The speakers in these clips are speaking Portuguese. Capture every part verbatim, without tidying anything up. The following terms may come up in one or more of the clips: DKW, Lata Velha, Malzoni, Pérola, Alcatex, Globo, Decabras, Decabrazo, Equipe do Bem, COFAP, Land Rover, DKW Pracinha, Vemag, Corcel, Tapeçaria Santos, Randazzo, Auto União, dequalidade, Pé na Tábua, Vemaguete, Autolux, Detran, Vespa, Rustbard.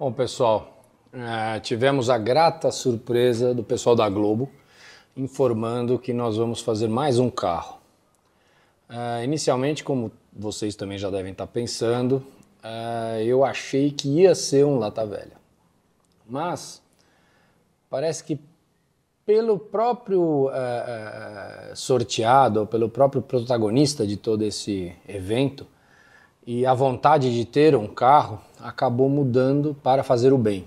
Bom, pessoal, é, tivemos a grata surpresa do pessoal da Globo informando que nós vamos fazer mais um carro. É, inicialmente, como vocês também já devem estar pensando, é, eu achei que ia ser um Lata Velha, mas parece que pelo próprio uh, sorteado, ou pelo próprio protagonista de todo esse evento, e a vontade de ter um carro acabou mudando para fazer o bem,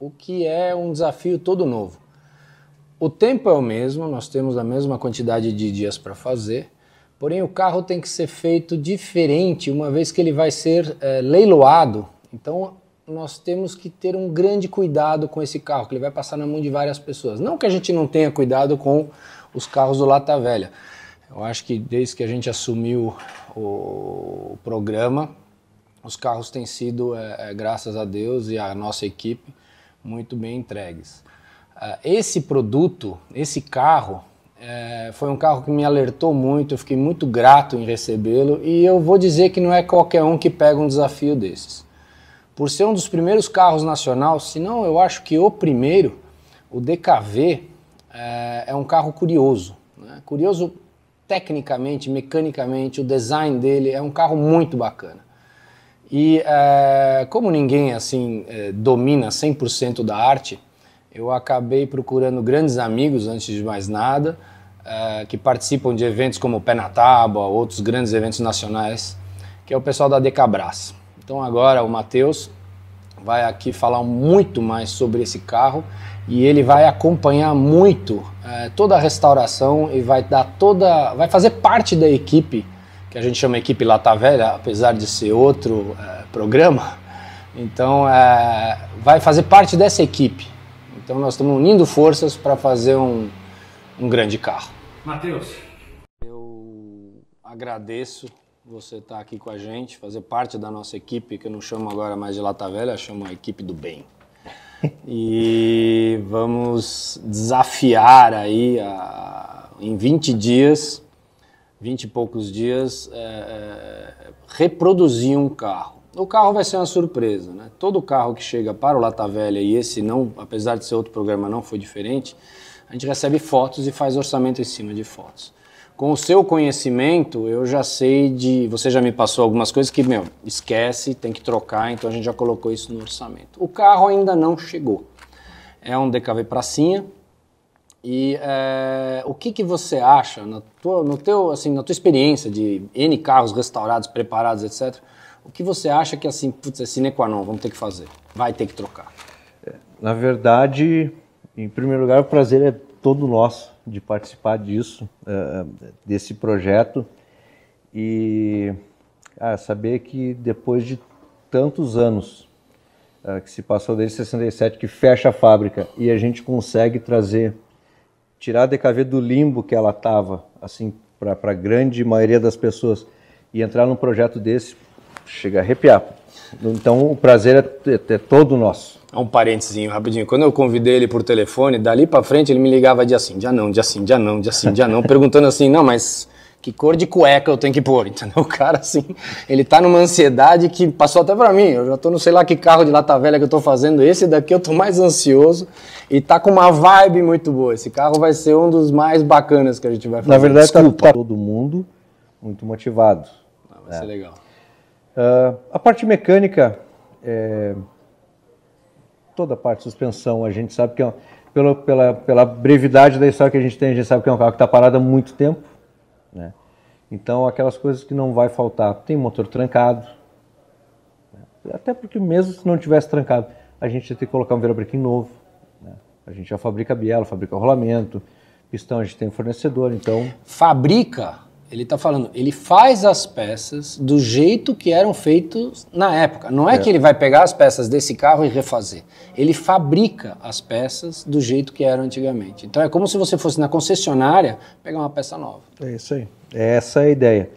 o que é um desafio todo novo. O tempo é o mesmo, nós temos a mesma quantidade de dias para fazer, porém o carro tem que ser feito diferente, uma vez que ele vai ser uh, leiloado. Então, nós temos que ter um grande cuidado com esse carro, que ele vai passar na mão de várias pessoas. Não que a gente não tenha cuidado com os carros do Lata Velha. Eu acho que desde que a gente assumiu o programa, os carros têm sido, é, graças a Deus e à nossa equipe, muito bem entregues. Esse produto, esse carro, é, foi um carro que me alertou muito, eu fiquei muito grato em recebê-lo, e eu vou dizer que não é qualquer um que pega um desafio desses. Por ser um dos primeiros carros nacional, se não eu acho que o primeiro, o D K W, é, é um carro curioso. Né? Curioso tecnicamente, mecanicamente, o design dele é um carro muito bacana. E é, como ninguém assim é, domina cem por cento da arte, eu acabei procurando grandes amigos, antes de mais nada, é, que participam de eventos como o Pé na Tábua, outros grandes eventos nacionais, que é o pessoal da Decabras. Então agora o Matheus vai aqui falar muito mais sobre esse carro e ele vai acompanhar muito é, toda a restauração e vai dar toda, vai fazer parte da equipe que a gente chama equipe Lata Velha, apesar de ser outro é, programa. Então é, vai fazer parte dessa equipe. Então nós estamos unindo forças para fazer um, um grande carro. Matheus, eu agradeço você está aqui com a gente, fazer parte da nossa equipe, que eu não chamo agora mais de Lata Velha, eu chamo a Equipe do Bem. E vamos desafiar aí, a, em vinte dias, vinte e poucos dias, é, é, reproduzir um carro. O carro vai ser uma surpresa, né? Todo carro que chega para o Lata Velha, e esse não, apesar de ser outro programa, não foi diferente, a gente recebe fotos e faz orçamento em cima de fotos. Com o seu conhecimento, eu já sei de... Você já me passou algumas coisas que, meu, esquece, tem que trocar, então a gente já colocou isso no orçamento. O carro ainda não chegou. É um D K W pracinha. E é, o que, que você acha, na tua, no teu, assim, na tua experiência de N carros restaurados, preparados, etcétera, o que você acha que, assim, putz, é sine qua non, vamos ter que fazer, vai ter que trocar? Na verdade, em primeiro lugar, o prazer é todo nosso de participar disso, desse projeto, e ah, saber que depois de tantos anos que se passou desde sessenta e sete, que fecha a fábrica, e a gente consegue trazer, tirar a D K W do limbo que ela estava, assim, para a grande maioria das pessoas, e entrar num projeto desse, chega a arrepiar. Então o prazer é, é todo nosso. É um parentezinho rapidinho. Quando eu convidei ele por telefone, dali pra frente ele me ligava dia sim, dia não, dia sim, dia não, dia sim, dia não, perguntando assim, não, mas que cor de cueca eu tenho que pôr? Entendeu? O cara assim, ele tá numa ansiedade que passou até pra mim. Eu já tô no sei lá que carro de Lata Velha que eu tô fazendo, esse daqui eu tô mais ansioso e tá com uma vibe muito boa. Esse carro vai ser um dos mais bacanas que a gente vai fazer. Na verdade, tá, tá todo mundo muito motivado. Ah, vai é. ser legal. Uh, a parte mecânica... É... toda a parte de suspensão, a gente sabe que, é, pelo, pela, pela brevidade da história que a gente tem, a gente sabe que é um carro que está parado há muito tempo, né? Então, aquelas coisas que não vai faltar. Tem motor trancado, né? Até porque mesmo se não tivesse trancado, a gente ia ter que colocar um virabrequim novo, né? A gente já fabrica biela, fabrica rolamento, pistão a gente tem fornecedor, então... Fabrica, ele está falando, ele faz as peças do jeito que eram feitos na época. Não é, é que ele vai pegar as peças desse carro e refazer. Ele fabrica as peças do jeito que eram antigamente. Então é como se você fosse na concessionária pegar uma peça nova. É isso aí. Essa é a ideia.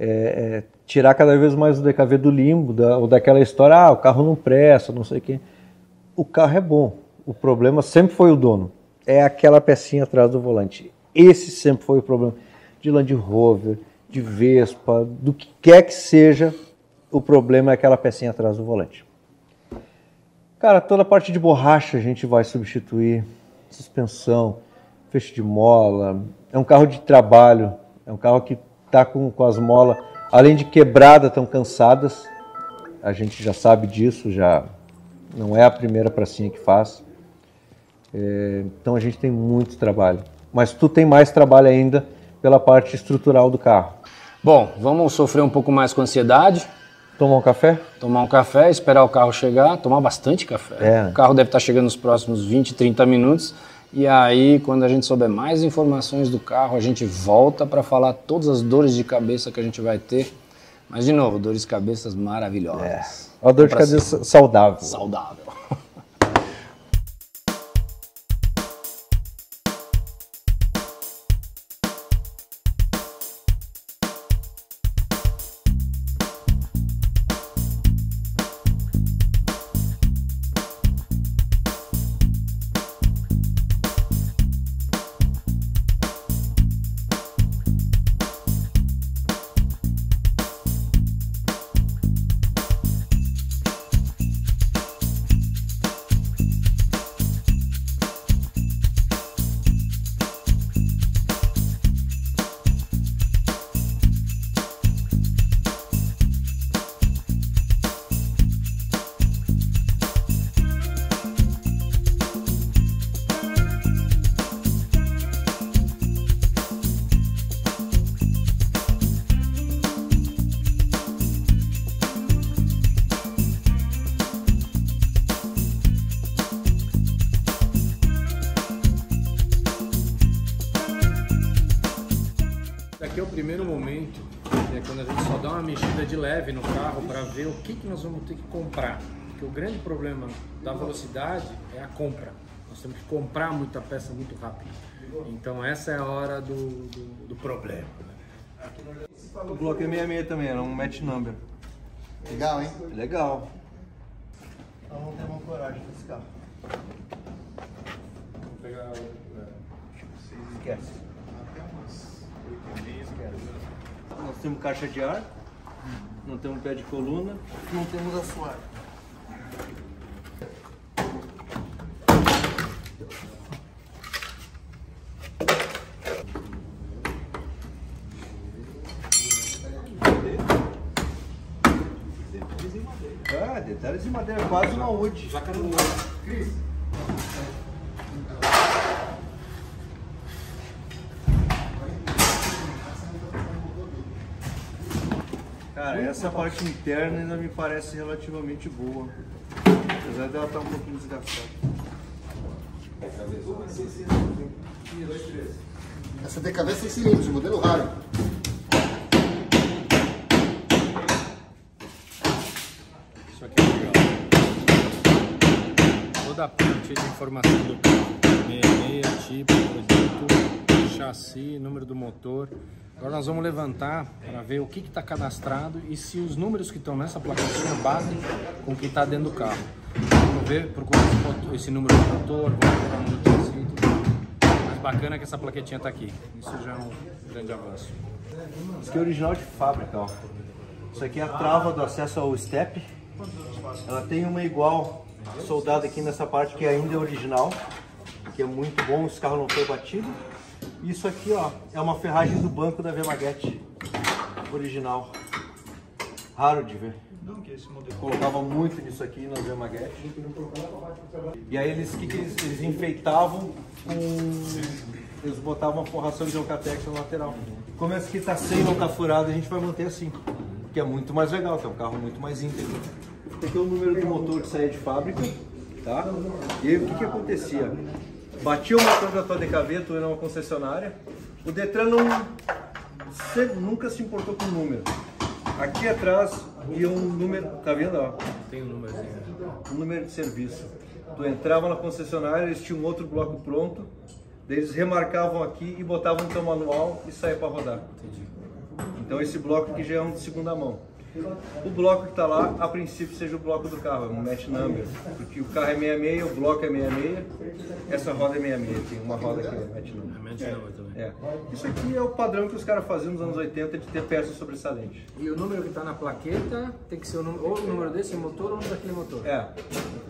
É, é tirar cada vez mais o D K W do limbo, da, ou daquela história, ah, o carro não presta, não sei o quê. O carro é bom. O problema sempre foi o dono. É aquela pecinha atrás do volante. Esse sempre foi o problema. De Land Rover, de Vespa, do que quer que seja, o problema é aquela pecinha atrás do volante. Cara, toda a parte de borracha a gente vai substituir, suspensão, feixe de mola. É um carro de trabalho, é um carro que tá com, com as molas, além de quebrada, tão cansadas. A gente já sabe disso, já não é a primeira pracinha que faz. É, então a gente tem muito trabalho. Mas tu tem mais trabalho ainda pela parte estrutural do carro. Bom, vamos sofrer um pouco mais com ansiedade. Tomar um café? Tomar um café, esperar o carro chegar, tomar bastante café. É. O carro deve estar chegando nos próximos vinte, trinta minutos. E aí, quando a gente souber mais informações do carro, a gente volta para falar todas as dores de cabeça que a gente vai ter. Mas, de novo, dores de cabeça maravilhosas. É. Uma dor de cabeça saudável. Saudável. No carro para ver o que, que nós vamos ter que comprar, porque o grande problema da velocidade é a compra. Nós temos que comprar muita peça muito rápido, então essa é a hora do, do, do problema. O bloco é sessenta e seis também, era um match number. Legal, hein? Legal. Então vamos ter uma coragem com esse carro. Vou pegar o... Esquece. Até umas oito e meia. Nós temos caixa de ar. Não temos pé de coluna, não temos assoalho. Ah, detalhes de madeira, quase uma U D. Jaca no olho. Cris. Cara, essa parte interna ainda me parece relativamente boa, apesar dela estar um pouquinho desgastada. Essa D K W é seis cilindros, modelo raro. Isso aqui é legal. Toda a parte de informação do carro, meia, tipo, produto, chassi, número do motor. Agora nós vamos levantar para ver o que está cadastrado e se os números que estão nessa plaquinha batem com o que está dentro do carro. Vamos ver, procurar esse, esse número do motor, procurar o número do cinto. Mas bacana que essa plaquetinha está aqui. Isso já é um grande avanço. Isso aqui é original de fábrica, ó. Isso aqui é a trava do acesso ao step. Ela tem uma igual soldada aqui nessa parte que ainda é original, que é muito bom, esse carro não foi batido. Isso aqui, ó, é uma ferragem do banco da Vemaguete, original, raro de ver. Colocava muito nisso aqui na Vemaguete. E aí eles, que que eles, eles enfeitavam com... Eles botavam uma forração de alcatex na lateral. Como esse aqui tá sem, não tá furado, a gente vai manter assim, que é muito mais legal, que é um carro muito mais íntegro. Esse aqui é o número do motor que saía de fábrica, tá? E aí o que que acontecia? Batia o motor da tua D K V, tu era uma concessionária. O Detran não, nunca se importou com o número. Aqui atrás ia um número, tá vendo? Ó, tem um número, um número de serviço. Tu entrava na concessionária, eles tinham outro bloco pronto, daí eles remarcavam aqui e botavam no teu manual e saia para rodar. Entendi. Então esse bloco aqui já é um de segunda mão. O bloco que está lá, a princípio, seja o bloco do carro, é um match number, porque o carro é sessenta e seis, o bloco é sessenta e seis, essa roda é sessenta e seis, tem uma roda aqui, é match number. É match number também. É. Isso aqui é o padrão que os caras faziam nos anos oitenta de ter peça sobressalente. E o número que está na plaqueta tem que ser o número, ou o número desse motor ou o número daquele motor? É.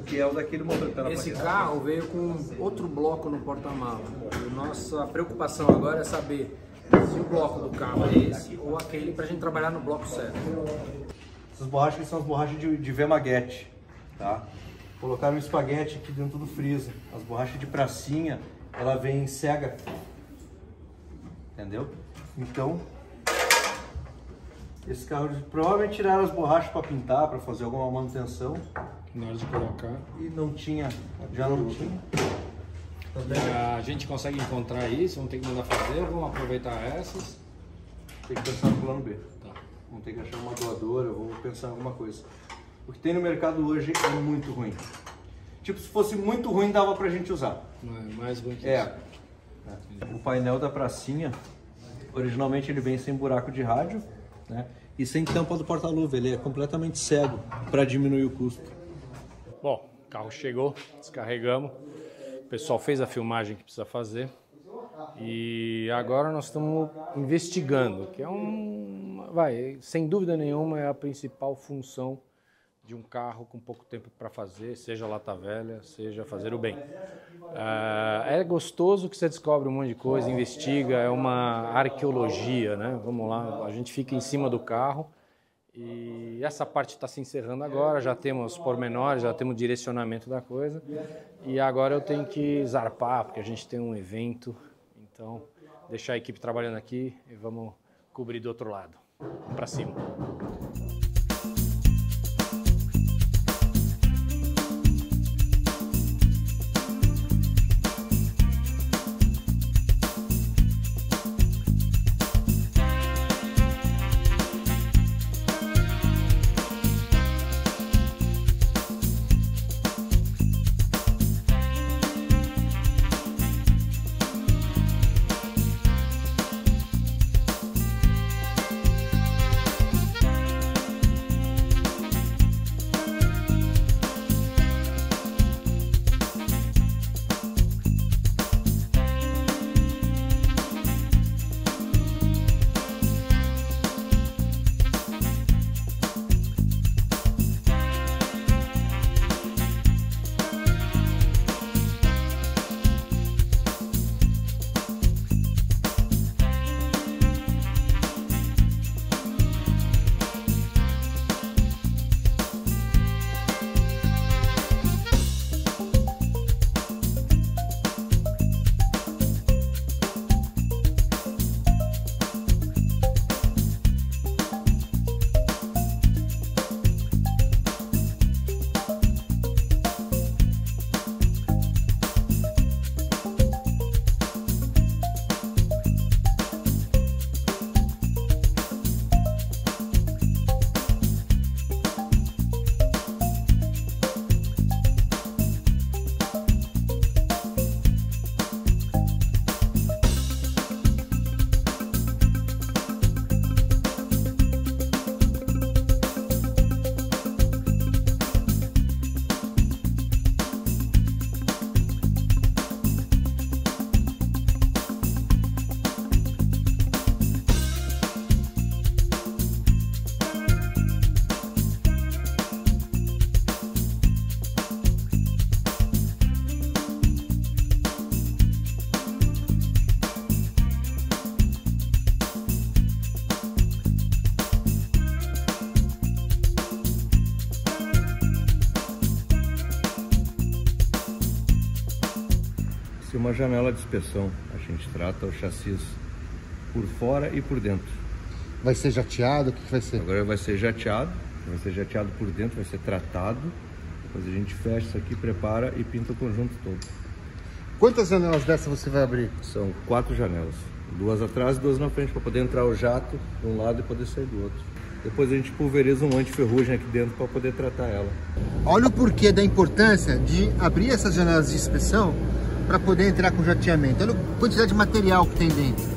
que é o daquele motor que tá na Esse maquete. Carro veio com outro bloco no porta-mala. Nossa preocupação agora é saber se o bloco do carro é esse ou aquele para a gente trabalhar no bloco certo. Essas borrachas são as borrachas de, de Vemaguete, tá? Colocaram um espaguete aqui dentro do freezer. As borrachas de pracinha, ela vem cega, entendeu? Então, esse carro provavelmente tiraram as borrachas para pintar, para fazer alguma manutenção. Na hora de colocar. E não tinha, já não tinha. A gente consegue encontrar isso, vamos ter que mandar fazer, vamos aproveitar essas. Tem que pensar no plano B. Tá. Vamos ter que achar uma doadora, vamos pensar em alguma coisa. O que tem no mercado hoje é muito ruim. Tipo, se fosse muito ruim, dava pra gente usar. Não, é mais ruim que é. Isso. O painel da pracinha, originalmente ele vem sem buraco de rádio, né? E sem tampa do porta-luva, ele é completamente cego para diminuir o custo. Bom, o carro chegou, descarregamos. O pessoal fez a filmagem que precisa fazer e agora nós estamos investigando, que é um, vai, sem dúvida nenhuma é a principal função de um carro com pouco tempo para fazer, seja lata velha, seja fazer o bem. Ah, é gostoso que você descobre um monte de coisa, investiga, é uma arqueologia, né? Vamos lá, a gente fica em cima do carro e essa parte está se encerrando agora, já temos pormenores, já temos direcionamento da coisa e agora eu tenho que zarpar, porque a gente tem um evento, então deixar a equipe trabalhando aqui e vamos cobrir do outro lado, para cima. Uma janela de inspeção, a gente trata o chassis por fora e por dentro. Vai ser jateado? O que vai ser? Agora vai ser jateado, vai ser jateado por dentro, vai ser tratado, depois a gente fecha isso aqui, prepara e pinta o conjunto todo. Quantas janelas dessa você vai abrir? São quatro janelas, duas atrás e duas na frente, para poder entrar o jato de um lado e poder sair do outro. Depois a gente pulveriza um anti-ferrugem aqui dentro para poder tratar ela. Olha o porquê da importância de abrir essas janelas de inspeção para poder entrar com jateamento. Olha a quantidade de material que tem dentro.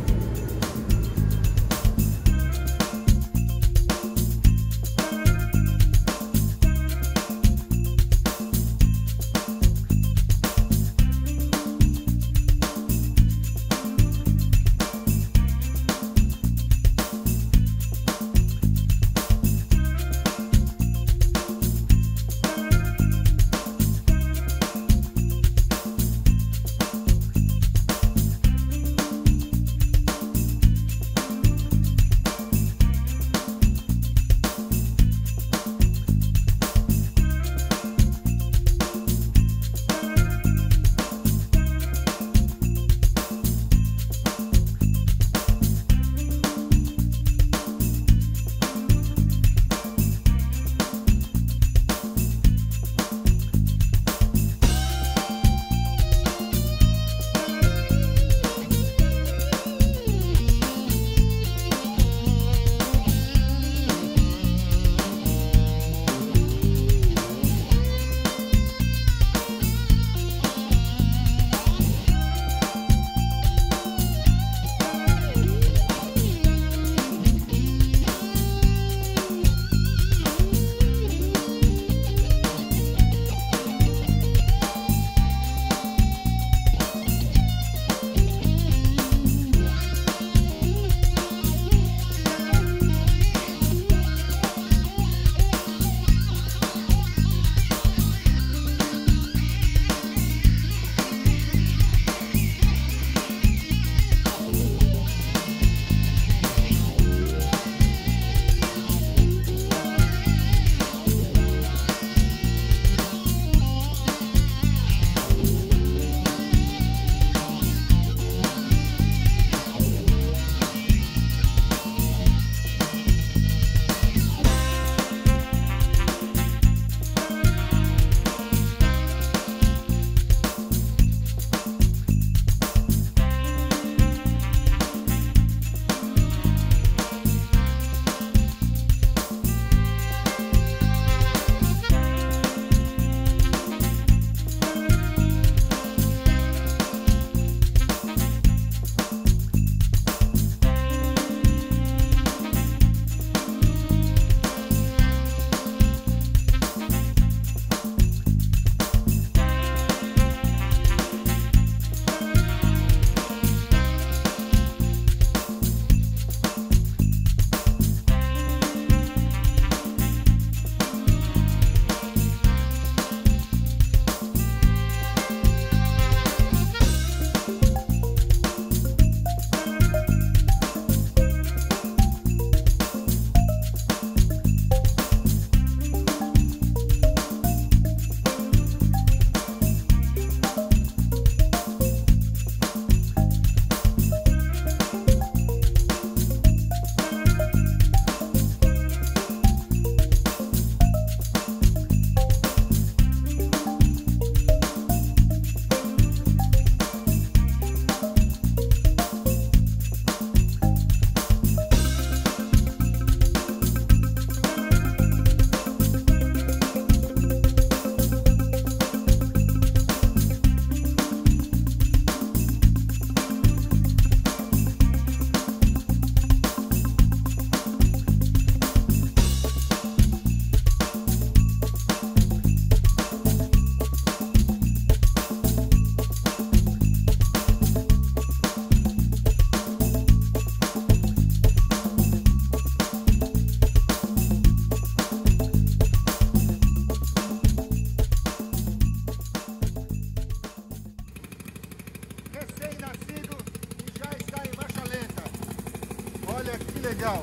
legal.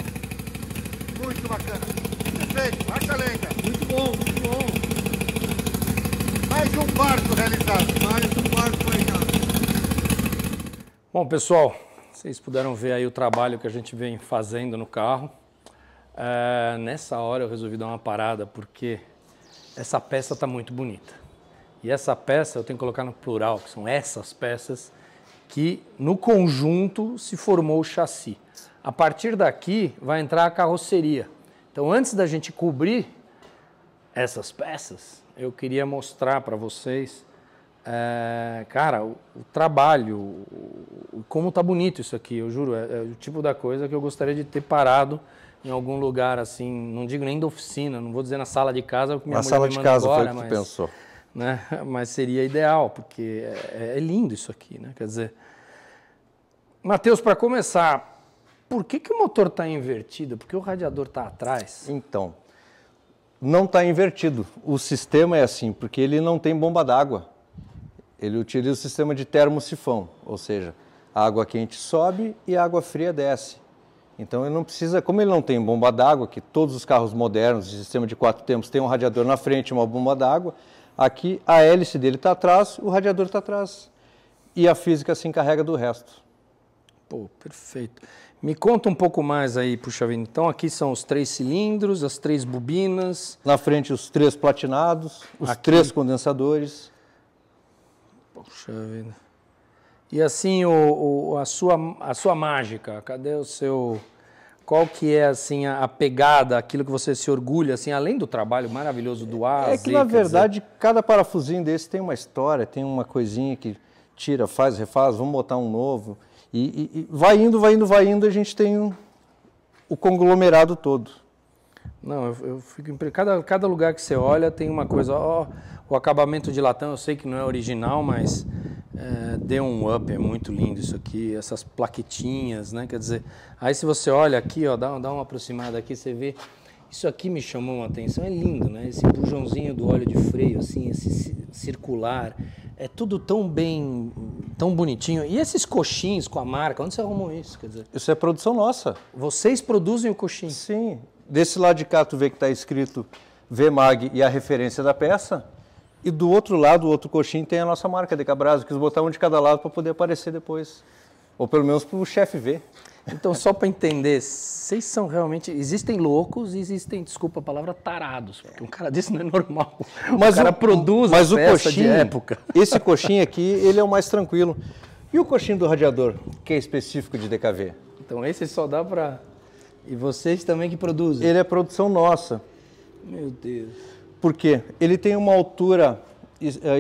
Muito bacana. Perfeito, marcha lenta. Muito bom, muito bom. Mais um barco realizado. Mais um barco realizado. Bom, pessoal, vocês puderam ver aí o trabalho que a gente vem fazendo no carro. Uh, nessa hora eu resolvi dar uma parada porque essa peça está muito bonita. E essa peça eu tenho que colocar no plural, que são essas peças que no conjunto se formou o chassi. A partir daqui vai entrar a carroceria. Então antes da gente cobrir essas peças, eu queria mostrar para vocês, é, cara, o, o trabalho, o, o, como tá bonito isso aqui, eu juro, é, é o tipo da coisa que eu gostaria de ter parado em algum lugar assim, não digo nem da oficina, não vou dizer na sala de casa, porque minha mulher me manda embora, mas... pensou. Né? Mas seria ideal, porque é, é lindo isso aqui, né? Quer dizer, Matheus, para começar, por que que o motor está invertido? Porque o radiador está atrás? Então, não está invertido. O sistema é assim, porque ele não tem bomba d'água. Ele utiliza o sistema de termosifão, ou seja, a água quente sobe e a água fria desce. Então ele não precisa, como ele não tem bomba d'água, que todos os carros modernos, de sistema de quatro tempos, tem um radiador na frente e uma bomba d'água. Aqui a hélice dele está atrás, o radiador está atrás. E a física se encarrega do resto. Pô, perfeito. Me conta um pouco mais aí, puxa vida. Então aqui são os três cilindros, as três bobinas. Na frente os três platinados, os aqui. três condensadores. Puxa vida. E assim, o, o, a, sua, a sua mágica, cadê o seu... Qual que é assim a pegada, aquilo que você se orgulha, assim, além do trabalho maravilhoso do A? É que na verdade cada parafusinho desse tem uma história, tem uma coisinha que tira, faz, refaz, vamos botar um novo e, e, e vai indo, vai indo, vai indo, a gente tem um, o conglomerado todo. Não, eu, eu fico impressionado. Cada, cada lugar que você olha tem uma coisa. Ó, o acabamento de latão, eu sei que não é original, mas É, deu um up, é muito lindo isso aqui, essas plaquetinhas, né? Quer dizer, aí se você olha aqui, ó, dá, dá uma aproximada aqui, você vê, isso aqui me chamou a atenção, é lindo, né? Esse bujãozinho do óleo de freio, assim, esse circular, é tudo tão bem, tão bonitinho. E esses coxins com a marca, onde você arrumou isso? Quer dizer, isso é produção nossa. Vocês produzem o coxim? Sim. Desse lado de cá, tu vê que está escrito Vemag e a referência da peça. E do outro lado, o outro coxinho, tem a nossa marca, Decabrazo, que eles botaram um de cada lado para poder aparecer depois. Ou pelo menos para o chefe ver. Então, só para entender, vocês são realmente... Existem loucos e existem, desculpa a palavra, tarados. Porque um cara desse não é normal. Mas o cara o, produz mas a o coxinho, de época. Esse coxinho aqui, ele é o mais tranquilo. E o coxinho do radiador, que é específico de D K V? Então, esse só dá para... E vocês também que produzem? Ele é produção nossa. Meu Deus... Por quê? Ele tem uma altura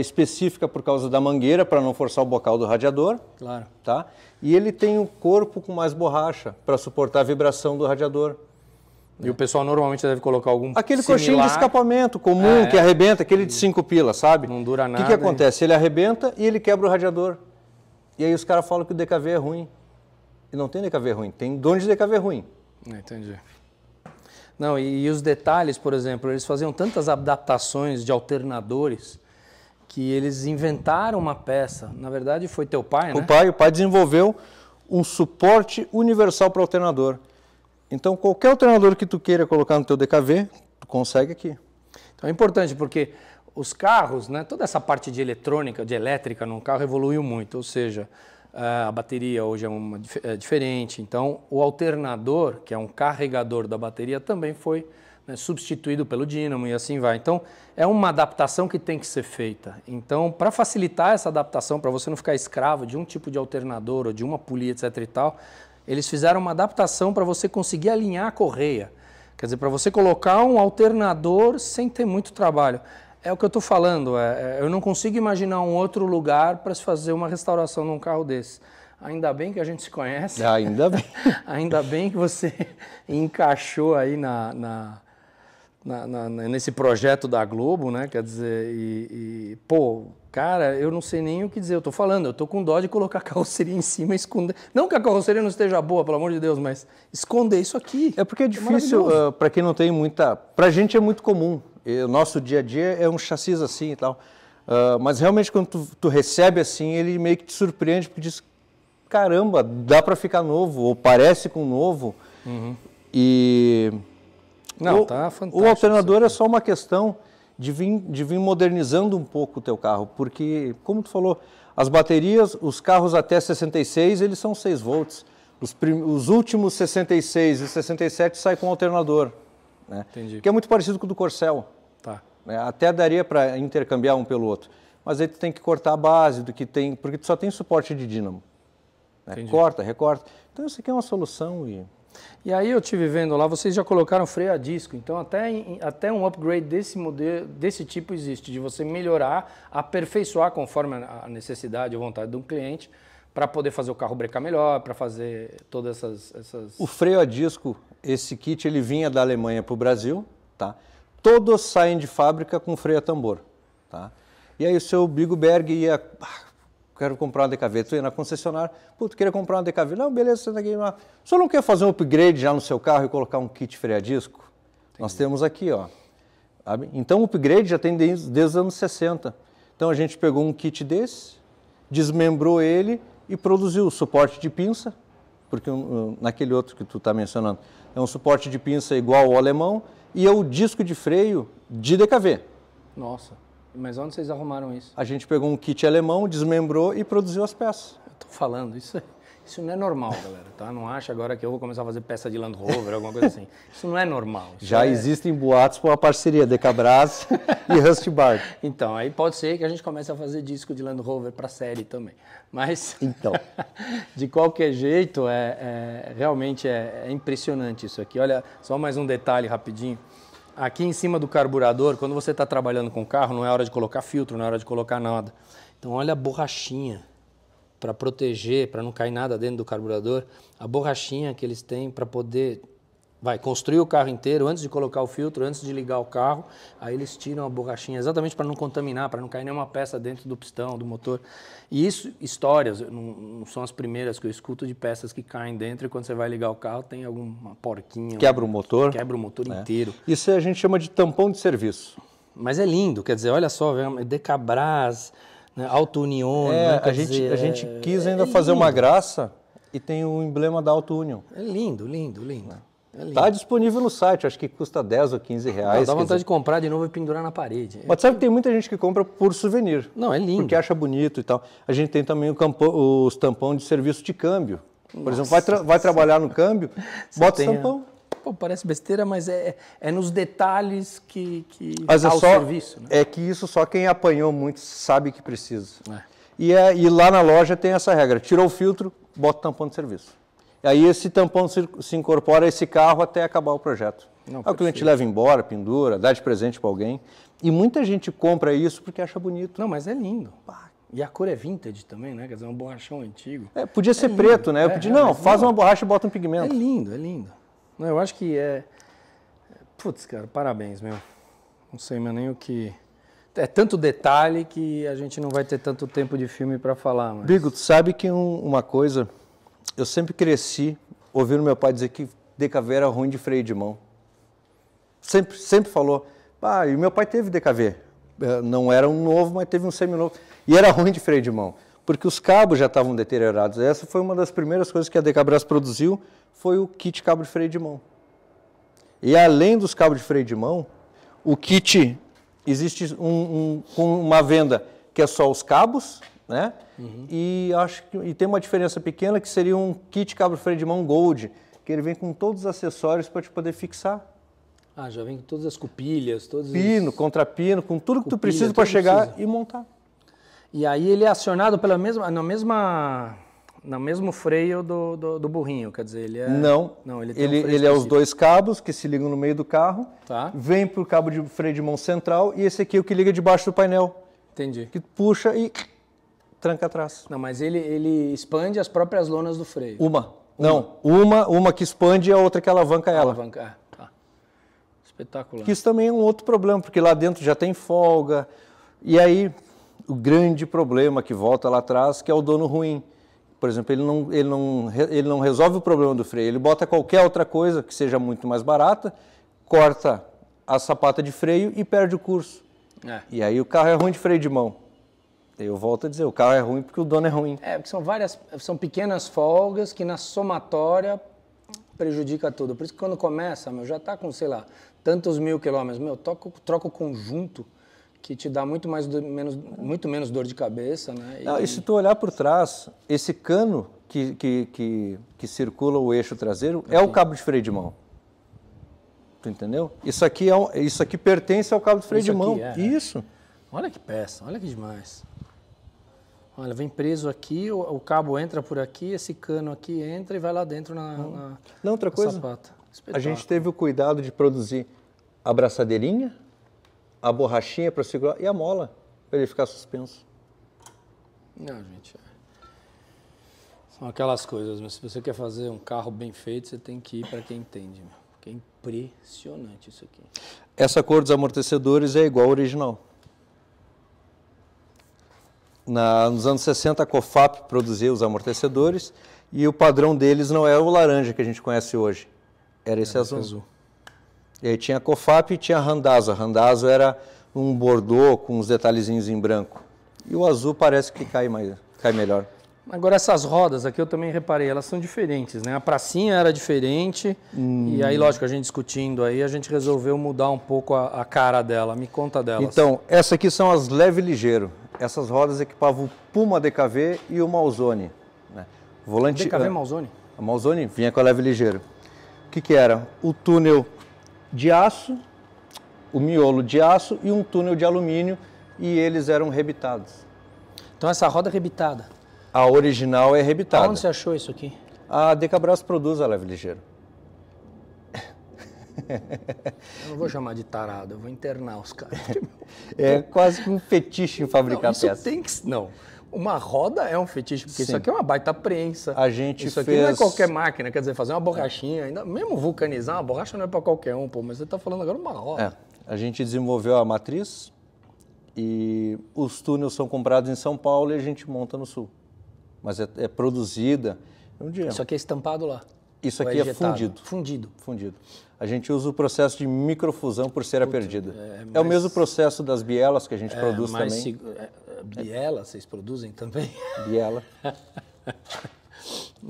específica por causa da mangueira, para não forçar o bocal do radiador. Claro. Tá? E ele tem um corpo com mais borracha, para suportar a vibração do radiador. E é. o pessoal normalmente deve colocar algum Aquele similar. coxinho de escapamento comum, ah, é. que arrebenta, aquele de cinco pilas, sabe? Não dura nada. O que, que acontece? E... Ele arrebenta e ele quebra o radiador. E aí os caras falam que o D K V é ruim. E não tem D K V ruim, tem dono de D K V ruim. Entendi. Não, e, e os detalhes, por exemplo, eles faziam tantas adaptações de alternadores que eles inventaram uma peça. Na verdade, foi teu pai, né? O pai, o pai desenvolveu um suporte universal para o alternador. Então, qualquer alternador que tu queira colocar no teu D K V, tu consegue aqui. Então, é importante porque os carros, né, toda essa parte de eletrônica, de elétrica num carro evoluiu muito, ou seja... a bateria hoje é, uma, é diferente, então o alternador, que é um carregador da bateria, também foi, né, substituído pelo dínamo e assim vai. Então é uma adaptação que tem que ser feita. Então, para facilitar essa adaptação, para você não ficar escravo de um tipo de alternador ou de uma polia, etc e tal, eles fizeram uma adaptação para você conseguir alinhar a correia. Quer dizer, para você colocar um alternador sem ter muito trabalho. É o que eu estou falando, é, eu não consigo imaginar um outro lugar para se fazer uma restauração num carro desse. Ainda bem que a gente se conhece. Ainda bem. Ainda bem que você encaixou aí na, na, na, na, nesse projeto da Globo, né? Quer dizer, e, e, pô, cara, eu não sei nem o que dizer. Eu estou falando, eu estou com dó de colocar a carroceria em cima e esconder. Não que a carroceria não esteja boa, pelo amor de Deus, mas esconder isso aqui. É porque é difícil, é uh, para quem não tem muita... Para a gente é muito comum. O nosso dia a dia é um chassi assim e tal, uh, mas realmente quando tu, tu recebe assim, ele meio que te surpreende, porque diz, caramba, dá para ficar novo, ou parece com novo, Uhum. E não, o, tá fantástico. O alternador é só uma questão de vir, de vir modernizando um pouco o teu carro, porque, como tu falou, as baterias, os carros até sessenta e seis, eles são seis volts. Os, prim, os últimos sessenta e seis e sessenta e sete saem com alternador, né? Entendi. Que é muito parecido com o do Corcel. Tá. É, até daria para intercambiar um pelo outro. Mas aí tu tem que cortar a base do que tem, porque tu só tem suporte de dínamo, né? Corta, recorta. Então isso aqui é uma solução. E... e aí eu estive vendo lá, vocês já colocaram freio a disco, então até, até um upgrade desse modelo, desse tipo existe, de você melhorar, aperfeiçoar conforme a necessidade ou vontade de um cliente, para poder fazer o carro brecar melhor, para fazer todas essas, essas... O freio a disco, esse kit, ele vinha da Alemanha para o Brasil, tá? Todos saem de fábrica com freio a tambor, tá? E aí o seu Bigberg ia... quero comprar uma D K V. Tu ia na concessionária, puto, queria comprar uma D K V. Não, beleza, você aqui. Não. Só não quer fazer um upgrade já no seu carro e colocar um kit freio a disco? Entendi. Nós temos aqui, ó. Sabe? Então o upgrade já tem desde, desde os anos sessenta. Então a gente pegou um kit desse, desmembrou ele e produziu o suporte de pinça, porque um, naquele outro que tu está mencionando, é um suporte de pinça igual ao alemão, e é o disco de freio de D K V. Nossa. Mas onde vocês arrumaram isso? A gente pegou um kit alemão, desmembrou e produziu as peças. Eu tô falando, isso, isso não é normal, galera, tá? Não acha agora que eu vou começar a fazer peça de Land Rover, alguma coisa assim. Isso não é normal. Já é... existem boatos para uma parceria, Decabras e Rustbard. Então, aí pode ser que a gente comece a fazer disco de Land Rover para série também. Mas, então, de qualquer jeito, é, é, realmente é, é impressionante isso aqui. Olha, só mais um detalhe rapidinho. Aqui em cima do carburador, quando você está trabalhando com o carro, não é hora de colocar filtro, não é hora de colocar nada. Então olha a borrachinha para proteger, para não cair nada dentro do carburador. A borrachinha que eles têm para poder vai, construir o carro inteiro antes de colocar o filtro, antes de ligar o carro. Aí eles tiram a borrachinha exatamente para não contaminar, para não cair nenhuma peça dentro do pistão, do motor. E isso, histórias, não, não são as primeiras que eu escuto de peças que caem dentro e quando você vai ligar o carro tem alguma porquinha. Quebra um, o motor. Quebra o motor é. inteiro. Isso a gente chama de tampão de serviço. Mas é lindo, quer dizer, olha só, Decabras, né, Auto União. É, a, gente, dizer, a é, gente quis ainda é fazer uma graça e tem o emblema da Auto União. É lindo, lindo, lindo. É. Está é disponível no site, acho que custa dez ou quinze reais. Não, dá vontade dizer... de comprar de novo e pendurar na parede. Mas sabe que tem muita gente que compra por souvenir. Não, é lindo. Porque acha bonito e tal. A gente tem também o campo... os tampões de serviço de câmbio. Por Nossa, exemplo, vai, tra... vai trabalhar no câmbio, você bota o tampão. A... Pô, parece besteira, mas é, é nos detalhes que, que mas é dá só... o serviço. Né? É que isso só quem apanhou muito sabe que precisa. É. E, é... e lá na loja tem essa regra, tirou o filtro, bota o tampão de serviço. Aí esse tampão se incorpora a esse carro até acabar o projeto. Não, aí o cliente leva embora, pendura, dá de presente para alguém. E muita gente compra isso porque acha bonito. Não, mas é lindo. Pá. E a cor é vintage também, né? Quer dizer, um borrachão antigo. É, podia ser é preto, lindo, né? Eu é, pedi, é, não, é, faz não. uma borracha e bota um pigmento. É lindo, é lindo. Não, eu acho que é... Putz, cara, parabéns, meu. Não sei meu, nem o que... É tanto detalhe que a gente não vai ter tanto tempo de filme para falar. Mas... Bigo, tu sabe que um, uma coisa... Eu sempre cresci ouvindo meu pai dizer que D K V era ruim de freio de mão. Sempre, sempre falou. Ah, e meu pai teve D K V. Não era um novo, mas teve um seminovo. E era ruim de freio de mão, porque os cabos já estavam deteriorados. Essa foi uma das primeiras coisas que a Decabras produziu, foi o kit cabo de freio de mão. E além dos cabos de freio de mão, o kit, existe um, um, uma venda que é só os cabos, né? Uhum. E acho que e tem uma diferença pequena que seria um kit cabo freio de mão Gold, que ele vem com todos os acessórios para te poder fixar. Ah, já vem com todas as cupilhas, todos pino, os... contrapino, com tudo Cupilha, que tu precisa para chegar precisa. e montar. E aí ele é acionado pela mesma, na mesma, no mesmo freio do, do, do burrinho, quer dizer, ele é... Não, não ele, tem ele, um freio ele é os dois cabos que se ligam no meio do carro, tá. Vem para o cabo de freio de mão central e esse aqui é o que liga debaixo do painel. Entendi. Que puxa e... tranca atrás. Não, mas ele, ele expande as próprias lonas do freio. Uma. uma. Não, uma, uma que expande e a outra que alavanca ela. Alavanca, tá. Espetacular. Que isso também é um outro problema, porque lá dentro já tem folga. E aí, o grande problema que volta lá atrás, que é o dono ruim. Por exemplo, ele não, ele não, ele não resolve o problema do freio. Ele bota qualquer outra coisa que seja muito mais barata, corta a sapata de freio e perde o curso. É. E aí o carro é ruim de freio de mão. Eu volto a dizer, o carro é ruim porque o dono é ruim. É, porque são várias, são pequenas folgas que na somatória prejudica tudo. Por isso que quando começa, meu, já está com, sei lá, tantos mil quilômetros, meu, troca, troca o conjunto, que te dá muito, mais, menos, muito menos dor de cabeça, né? E... Não, e se tu olhar por trás, esse cano que, que, que, que circula o eixo traseiro é o cabo de freio de mão. Tu entendeu? Isso aqui, é um, isso aqui pertence ao cabo de freio isso de mão. É, isso. Olha que peça, olha que demais. Olha, vem preso aqui, o, o cabo entra por aqui, esse cano aqui entra e vai lá dentro na, hum. na, Não, outra na coisa, sapata. A gente teve o cuidado de produzir a braçadeirinha, a borrachinha para segurar e a mola, para ele ficar suspenso. Não, gente. São aquelas coisas, mas se você quer fazer um carro bem feito, você tem que ir para quem entende. Meu. Porque é impressionante isso aqui. Essa cor dos amortecedores é igual ao original. Na, nos anos sessenta, a COFAP produzia os amortecedores e o padrão deles não era o laranja que a gente conhece hoje. Era esse era azul. Esse azul. E aí tinha a COFAP e tinha a Randazzo. A Randazzo era um bordô com uns detalhezinhos em branco. E o azul parece que cai, mais, cai melhor. Agora essas rodas aqui eu também reparei, elas são diferentes, né? A pracinha era diferente hum. e aí, lógico, a gente discutindo aí, a gente resolveu mudar um pouco a, a cara dela. Me conta delas. Então, essas aqui são as leve e ligeiro. Essas rodas equipavam o Puma D K V e o Malzoni. Né? Volante, D K V e Malzoni? A Malzoni vinha com a leve e ligeiro. O que que era? O túnel de aço, o miolo de aço e um túnel de alumínio, e eles eram rebitados. Então essa roda é rebitada? A original é rebitada. Onde você achou isso aqui? A Decabrazo produz a leve ligeiro. Eu não vou chamar de tarado, eu vou internar os caras. É quase que um fetiche em fabricar não, peça. Tem que... Não, uma roda é um fetiche, porque Sim. isso aqui é uma baita prensa. A gente isso fez... aqui não é qualquer máquina, quer dizer, fazer uma borrachinha, ainda, mesmo vulcanizar, uma borracha não é para qualquer um, pô, mas você está falando agora de uma roda. É. A gente desenvolveu a matriz e os túneis são comprados em São Paulo e a gente monta no Sul. Mas é, é produzida... Um dia. Isso aqui é estampado lá? Isso aqui é, é fundido. Fundido. Fundido. A gente usa o processo de microfusão por cera Puta, perdida. É, mais... é o mesmo processo das bielas que a gente é, produz também. Se... Biela, vocês produzem também? Biela.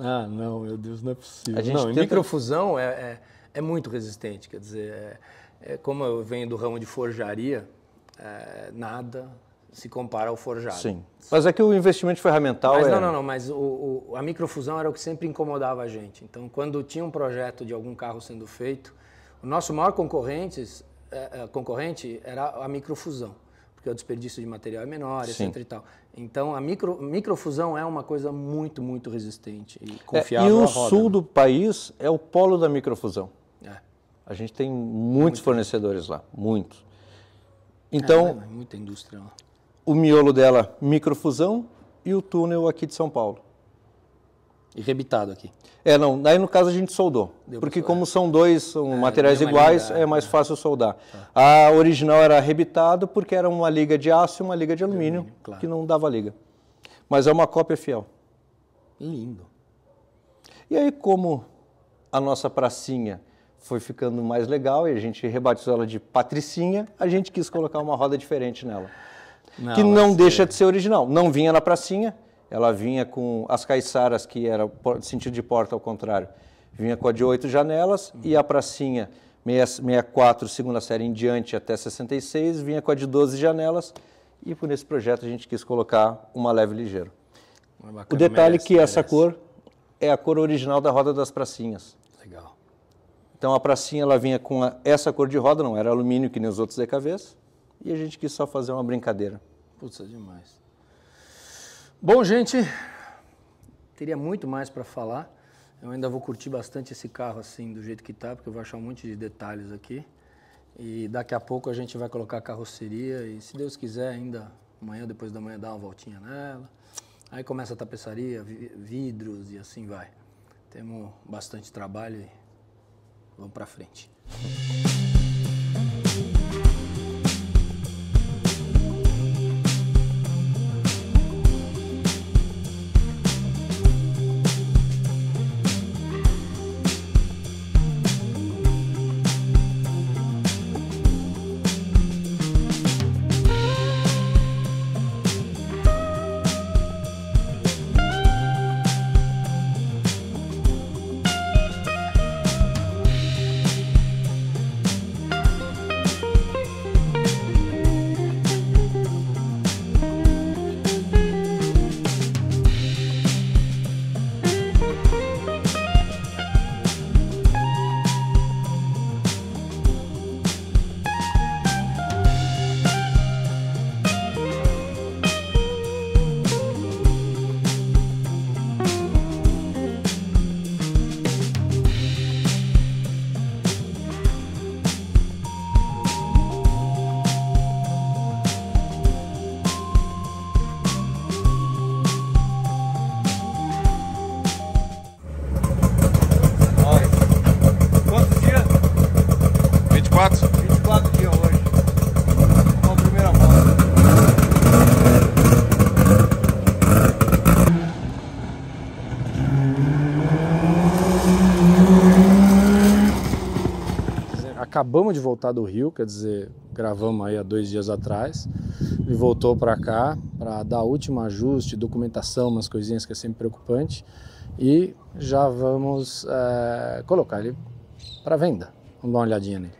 Ah, não, meu Deus, não é possível. A gente não, tenta... microfusão é, é, é muito resistente, quer dizer, é, é, como eu venho do ramo de forjaria, é, nada se compara ao forjado. Sim, mas é que o investimento ferramental... Mas era... Não, não, não, mas o, o, a microfusão era o que sempre incomodava a gente. Então, quando tinha um projeto de algum carro sendo feito, o nosso maior concorrente, é, concorrente era a microfusão, porque o desperdício de material é menor, Sim. etc e tal. Então, a micro, microfusão é uma coisa muito, muito resistente e confiável. É, e o roda, sul né? do país é o polo da microfusão. É. A gente tem muitos é fornecedores lá, muitos. Então... É, é muita indústria lá. O miolo dela, microfusão, e o túnel aqui de São Paulo. E rebitado aqui. É, não. Daí, no caso, a gente soldou. Deu porque pra... como são dois são é, materiais é iguais, liga, é mais é. fácil soldar. Tá. A original era rebitado porque era uma liga de aço e uma liga de alumínio, alumínio claro. que não dava liga. Mas é uma cópia fiel. Lindo. E aí, como a nossa pracinha foi ficando mais legal e a gente rebatizou ela de Patricinha, a gente quis colocar uma roda diferente nela. Não, que não ser... deixa de ser original. Não vinha na pracinha, ela vinha com as caiçaras, que era sentido de porta ao contrário. Vinha com a de oito janelas hum. e a pracinha sessenta e quatro, segunda série em diante até sessenta e seis, vinha com a de doze janelas e por esse projeto a gente quis colocar uma leve ligeiro. É bacana, o detalhe merece, que merece. Essa cor é a cor original da roda das pracinhas. Legal. Então a pracinha ela vinha com a, essa cor de roda, não era alumínio que nem os outros D K Vs. E a gente quis só fazer uma brincadeira. Putz, é demais. Bom, gente, teria muito mais para falar. Eu ainda vou curtir bastante esse carro assim, do jeito que tá, porque eu vou achar um monte de detalhes aqui. E daqui a pouco a gente vai colocar a carroceria e, se Deus quiser, ainda amanhã, depois da manhã, dá uma voltinha nela. Aí começa a tapeçaria, vidros e assim vai. Temos bastante trabalho e vamos para frente. acabamos de voltar do Rio, quer dizer, gravamos aí há dois dias atrás. Ele voltou para cá para dar o último ajuste, documentação, umas coisinhas que é sempre preocupante. E já vamos é, colocar ele para venda. Vamos dar uma olhadinha nele.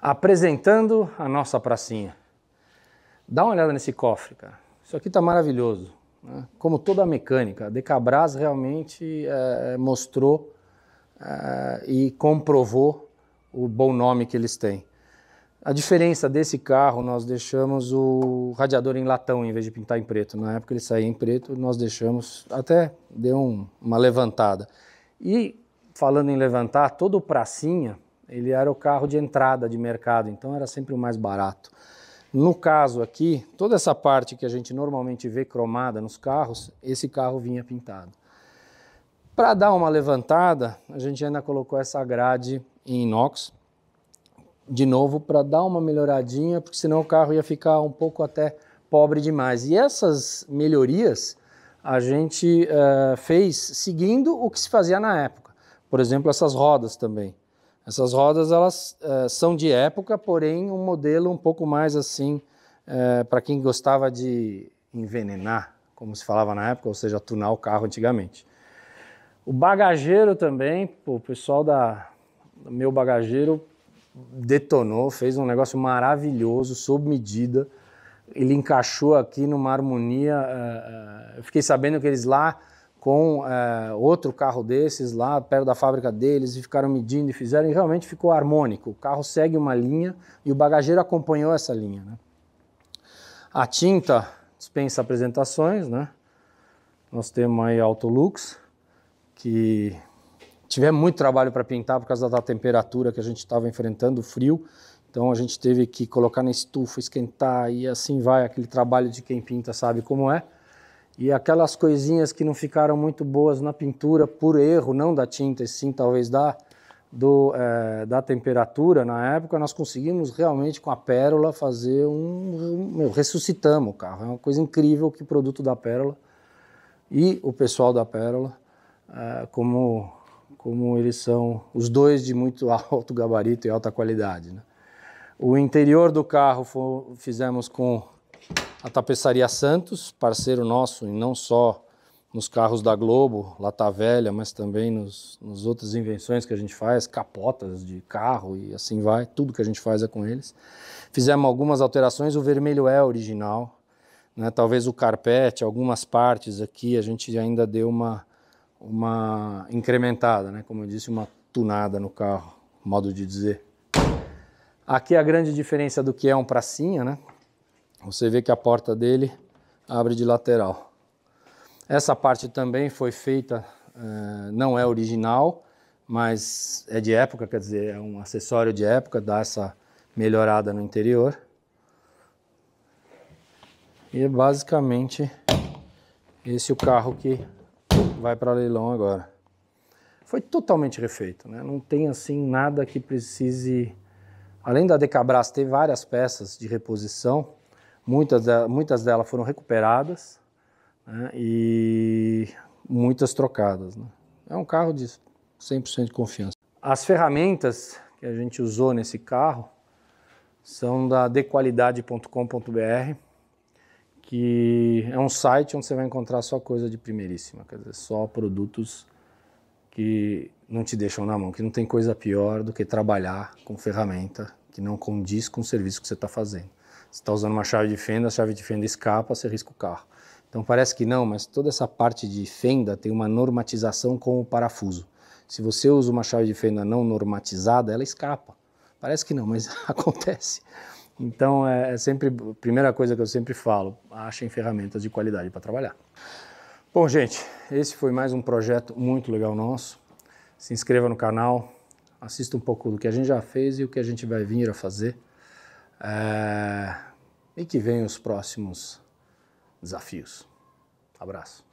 Apresentando a nossa pracinha. Dá uma olhada nesse cofre, cara. Isso aqui tá maravilhoso, né? Como toda a mecânica, a Decabras realmente é, mostrou é, e comprovou o bom nome que eles têm. A diferença desse carro, nós deixamos o radiador em latão em vez de pintar em preto. Na época ele saía em preto, nós deixamos, até deu um, uma levantada. E falando em levantar, todo o pracinha, ele era o carro de entrada de mercado, então era sempre o mais barato. No caso aqui, toda essa parte que a gente normalmente vê cromada nos carros, esse carro vinha pintado. Para dar uma levantada, a gente ainda colocou essa grade em inox, de novo para dar uma melhoradinha, porque senão o carro ia ficar um pouco até pobre demais. E essas melhorias a gente uh, fez seguindo o que se fazia na época. Por exemplo, essas rodas também. Essas rodas, elas eh, são de época, porém um modelo um pouco mais assim, eh, para quem gostava de envenenar, como se falava na época, ou seja, tunar o carro antigamente. O bagageiro também, pô, o pessoal da, do meu bagageiro detonou, fez um negócio maravilhoso, sob medida. Ele encaixou aqui numa harmonia, eh, eu fiquei sabendo que eles lá, com é, outro carro desses lá perto da fábrica deles, e ficaram medindo e fizeram, e realmente ficou harmônico. O carro segue uma linha e o bagageiro acompanhou essa linha, né? A tinta dispensa apresentações, né? Nós temos aí a Autolux, que tivemos muito trabalho para pintar por causa da temperatura que a gente estava enfrentando, o frio. Então a gente teve que colocar na estufa, esquentar, e assim vai, aquele trabalho de quem pinta sabe como é. E aquelas coisinhas que não ficaram muito boas na pintura, por erro, não da tinta, e sim talvez da, do, é, da temperatura, na época, nós conseguimos realmente com a Pérola fazer um... Meu, ressuscitamos o carro, é uma coisa incrível que o produto da Pérola e o pessoal da Pérola, é, como, como eles são os dois de muito alto gabarito e alta qualidade, né? O interior do carro foi, fizemos com... a Tapeçaria Santos, parceiro nosso, e não só nos carros da Globo, Lata Velha, mas também nos, nos outras invenções que a gente faz, capotas de carro e assim vai, tudo que a gente faz é com eles. Fizemos algumas alterações, o vermelho é original, né? Talvez o carpete, algumas partes aqui, a gente ainda deu uma, uma incrementada, né? Como eu disse, uma tunada no carro, modo de dizer. Aqui a grande diferença do que é um pracinha, né? Você vê que a porta dele abre de lateral. Essa parte também foi feita, não é original, mas é de época, quer dizer, é um acessório de época, dá essa melhorada no interior. E é basicamente esse o carro que vai para leilão agora. Foi totalmente refeito, né? Não tem assim nada que precise... Além da Decabras ter várias peças de reposição, Muitas, muitas delas foram recuperadas, né, e muitas trocadas, né? É um carro de cem por cento de confiança. As ferramentas que a gente usou nesse carro são da dequalidade ponto com ponto br, que é um site onde você vai encontrar só coisa de primeiríssima, quer dizer, só produtos que não te deixam na mão, que não tem coisa pior do que trabalhar com ferramenta que não condiz com o serviço que você está fazendo. Você está usando uma chave de fenda, a chave de fenda escapa, você risca o carro. Então parece que não, mas toda essa parte de fenda tem uma normatização com o parafuso. Se você usa uma chave de fenda não normatizada, ela escapa. Parece que não, mas acontece. Então é sempre a primeira coisa que eu sempre falo, achem ferramentas de qualidade para trabalhar. Bom, gente, esse foi mais um projeto muito legal nosso. Se inscreva no canal, assista um pouco do que a gente já fez e o que a gente vai vir a fazer. É... E que venham os próximos desafios. Abraço.